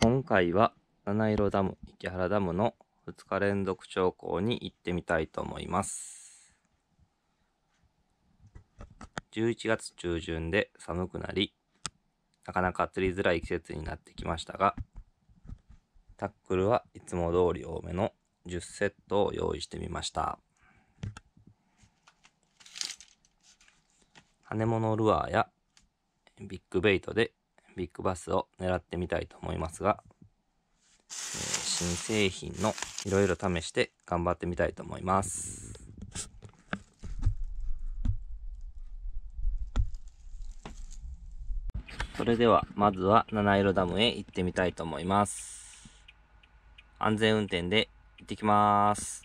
今回は七色ダム、池原ダムの2日連続長考に行ってみたいと思います。11月中旬で寒くなり、なかなか釣りづらい季節になってきましたが、タックルはいつも通り多めの10セットを用意してみました。羽物ルアーやビッグベイトでビッグバスを狙ってみたいと思いますが、新製品のいろいろ試して頑張ってみたいと思います。それではまずは七色ダムへ行ってみたいと思います。安全運転で行ってきます。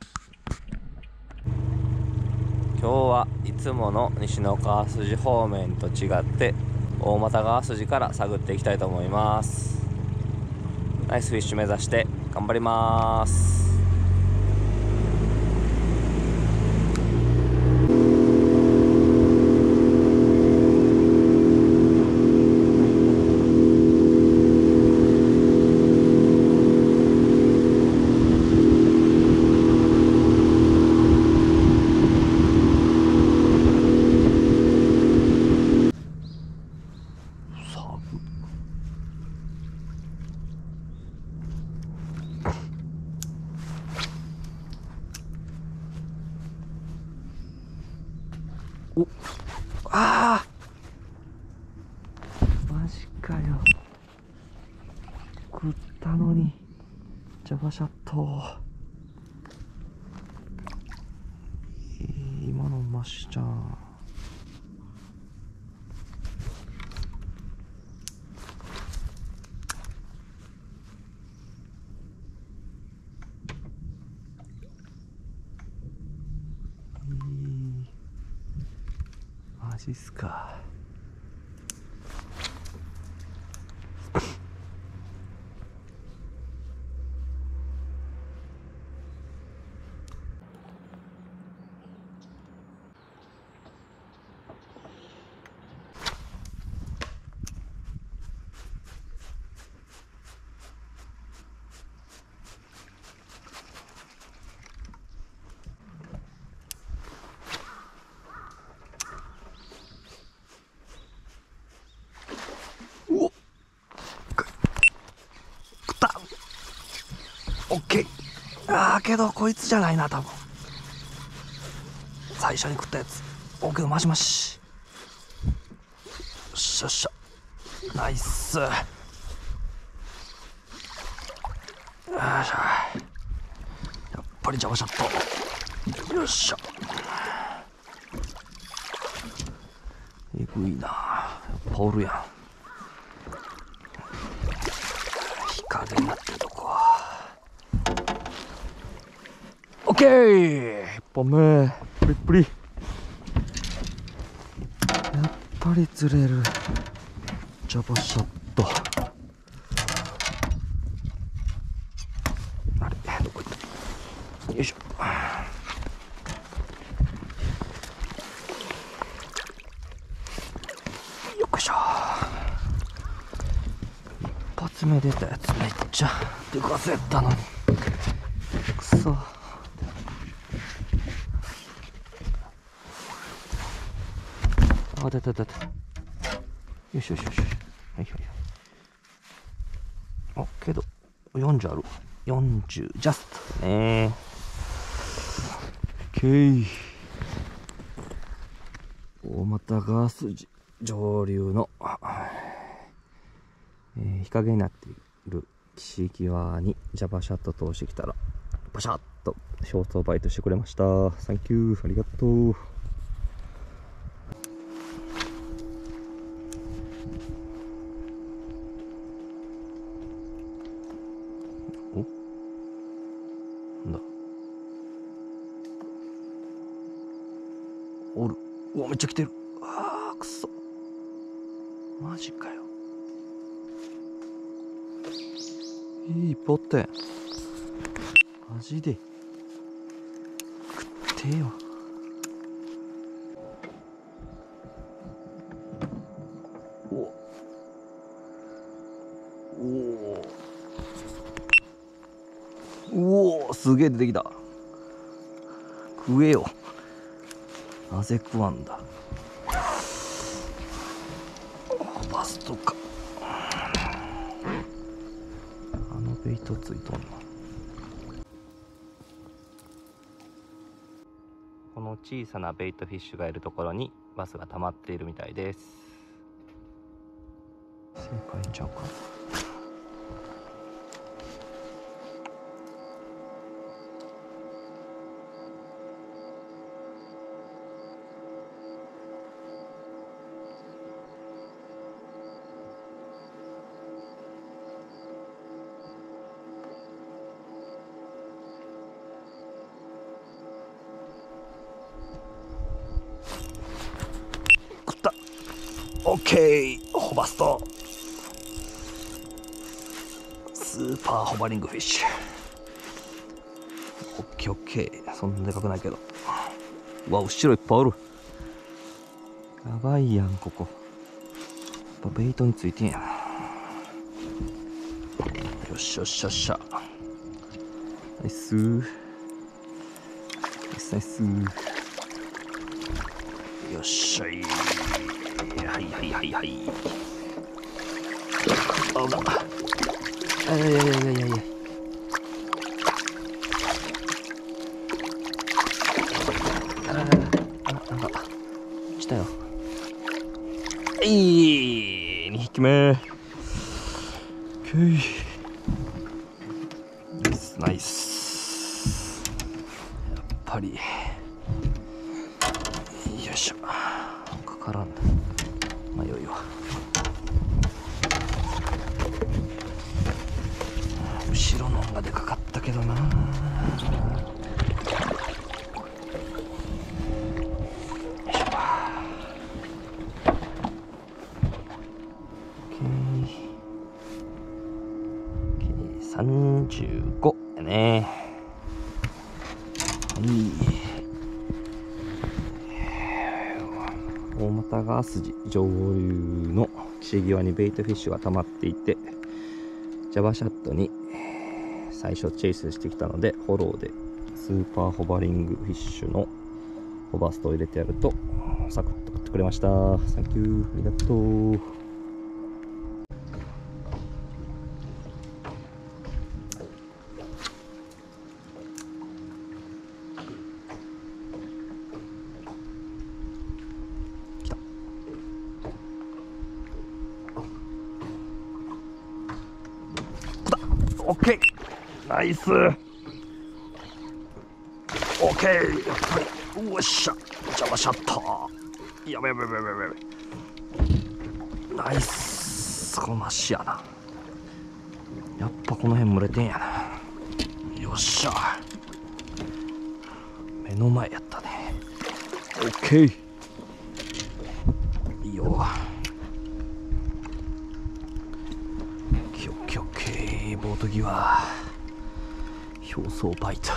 今日はいつもの西の川筋方面と違って大股川筋から探っていきたいと思います。ナイスフィッシュ目指して頑張ります。お、あー、マジかよ。食ったのにジャバシャット、今のマシちゃんマジっすか。オッケー。ああ、けどこいつじゃないな、多分最初に食ったやつ。オッケー、マシマシ。よっしゃよっしゃ、ナイス。よいしょ、やっぱりジャバシャット。よっしゃ、えぐいな、ポールやん。日陰になってるとこはオッケー。1本目プリプリ。やっぱり釣れるジャバシャット。あれ、どこ行った。よいしょ。よっしょ、一発目出たやつめっちゃでかせったのに、くそ。あ、だだだだ。よしよしよしよし。はいはいはい。あ、けど、40ある。40、ジャスト。ねえ。OK。大股川筋上流の、日陰になっている岸際にジャバシャット通してきたら、バシャッと表層バイトしてくれました。サンキュー、ありがとう。おる。うわ、めっちゃ来てる。あー、くそ、マジかよ。いいポテン、マジで食ってよ。おおすげえ出てきた。食えよ。なぜ食わんだ。バスとかあのベイトついとんな。この小さなベイトフィッシュがいるところにバスが溜まっているみたいです。正解ちゃうか。オッケー、ホバストスーパーホバリングフィッシュ。オッケーオッケー、そんなでかくないけど。うわ、後ろいっぱいおる。やばいやん、ここ。やっぱベイトについてんやん。よっしゃよっしゃよっしゃ。ナイスー。ナイスナイスー。よっしゃい。はいはいはいはい。あぶな。いやいやいやいやいや。なんか来たよ。2匹目。ナイス。やっぱり。よいしょ。かからんだ。迷いは後ろの方がでかかったけどな。35やね。はい。大股川筋上流の岸際にベイトフィッシュが溜まっていて、ジャバシャットに最初チェイスしてきたので、フォローでスーパーホバリングフィッシュのホバストを入れてやるとサクッと食ってくれました。サンキュー、ありがとう。オッケー、ナイス。オッケー、やっぱり。うわっしゃ、邪魔しちゃった。やべやべやべやべ。ナイス、このマシやな。やっぱこの辺蒸れてんやな。よっしゃ。目の前やったね。オッケー。いいよ。ボート際表層バイト。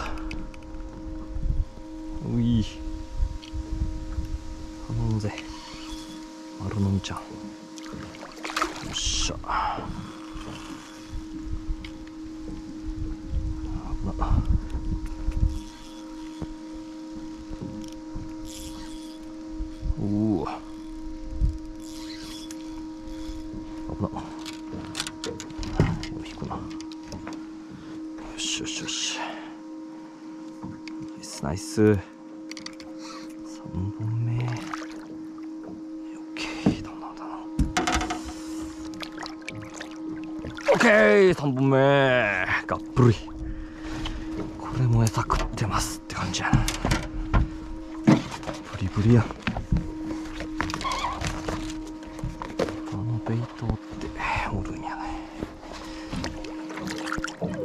うい、頼むぜ丸のみちゃん。よっしゃ、危な。おお、危な。よしよしよし、ナイス。3本目。オッケー、どんなのだな。オッケー、3本目。がっぷり。これも餌食ってますって感じやな。ブリブリや。あのベイトっておるんやね。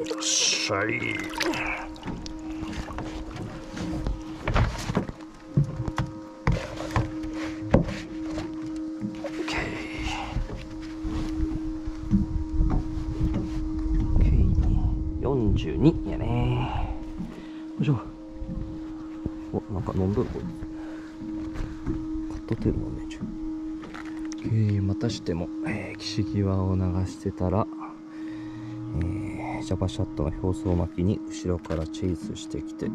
よっしゃい。42やね。よいしょ。お、なんか飲んどる。カットテールもね。またしても、岸際を流してたら。シャバシャっとの表層巻きに後ろからチェイスしてきて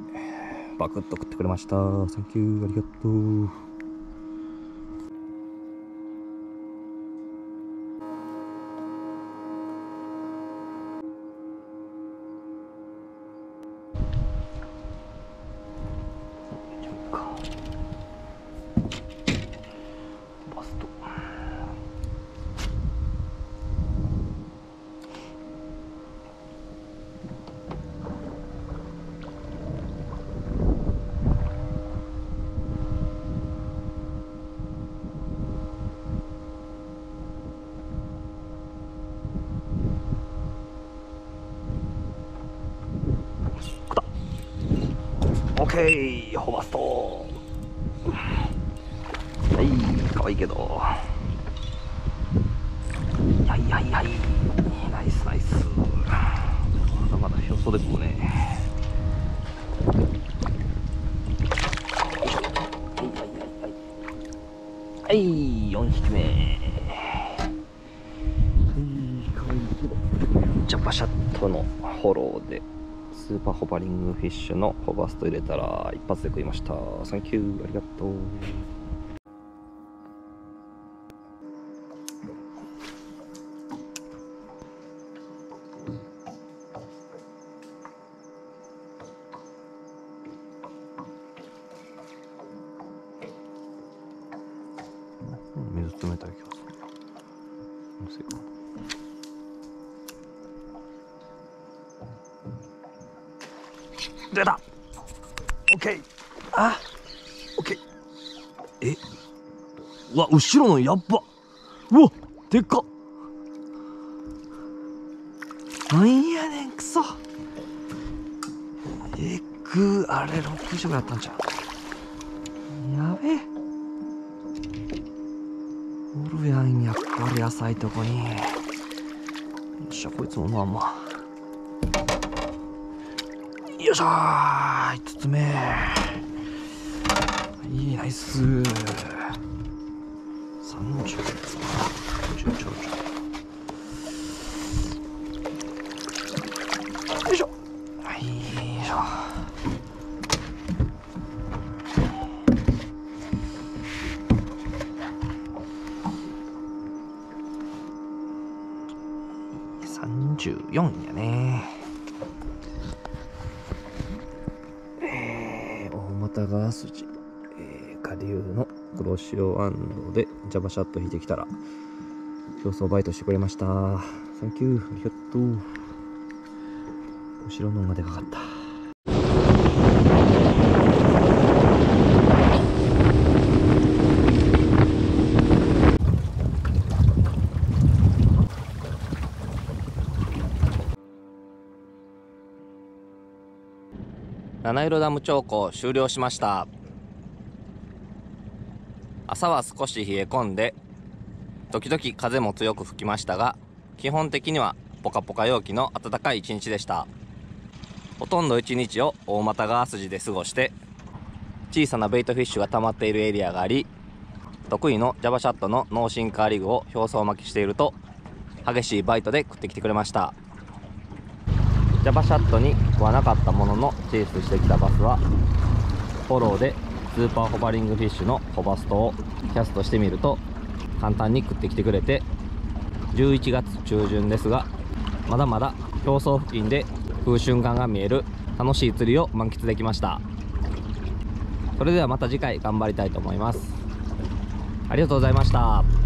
バクッと食ってくれました。サンキュー、ありがとう。ホバスト、はい、かわいいけど、はいはいはい、ナイスナイス。まだまだ表層ですもんね。はいはいはい、はい、4匹目、かわいいけど、じゃバシャッとのフォローでスーパーホバリングフィッシュのホバスト入れたら一発で食いました。サンキュー、ありがとう。水冷たい気がする。出た。オッケー。あ、オッケー。え、うわ、後ろのやっぱ。うわ、でっか。なんやねん、くそ。えぐ、あれ6以上やったんじゃん。やべえ。おるやん、やっぱり浅いとこに。よっしゃ、こいつもまあまあ。よっしゃー、5つ目、いい、ナイス。30、よいしょ、はい、よいしょ。34やね。川筋、下流の黒潮安堵でジャバシャッと引いてきたら表層バイトしてくれました。サンキュー、ありがとう。後ろの方がでかかった。七色ダム長考終了しました。朝は少し冷え込んで時々風も強く吹きましたが、基本的にはポカポカ陽気の暖かい一日でした。ほとんど一日を大股川筋で過ごして、小さなベイトフィッシュが溜まっているエリアがあり、得意のジャバシャットの脳進化リグを表層巻きしていると激しいバイトで食ってきてくれました。ジャバシャットにはなかったものの、チェイスしてきたバスはフォローでスーパーホバリングフィッシュのホバストをキャストしてみると簡単に食ってきてくれて、11月中旬ですがまだまだ表層付近で風瞬間が見える楽しい釣りを満喫できました。それではまた次回頑張りたいと思います。ありがとうございました。